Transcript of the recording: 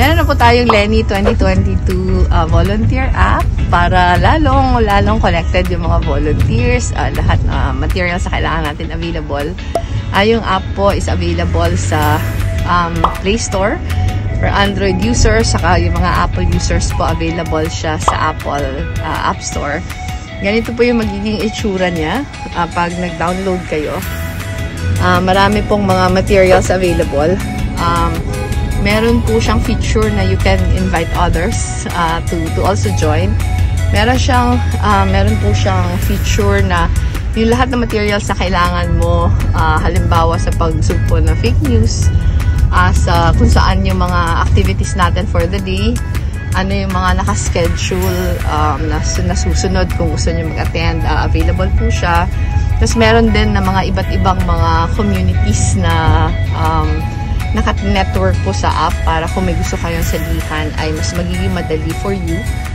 Meron na po tayong Leni 2022 volunteer app para lalong connected yung mga volunteers. Lahat na materials na kailangan natin available. Yung app po is available sa Play Store for Android users. Saka yung mga Apple users po, available siya sa Apple App Store. Ganito po yung magiging itsura niya pag nag-download kayo. Marami pong mga materials available. Meron po siyang feature na you can invite others to also join. Meron po siyang feature na yung lahat ng materials na kailangan mo, halimbawa sa pagsugpo ng fake news, sa kung saan yung mga activities natin for the day, ano yung mga nakaschedule na susunod kung gusto nyo mag-attend, available po siya. Tapos meron din na mga iba't ibang mga communities na naka-network po sa app para kung may gusto kayong salihan ay mas magiging madali for you.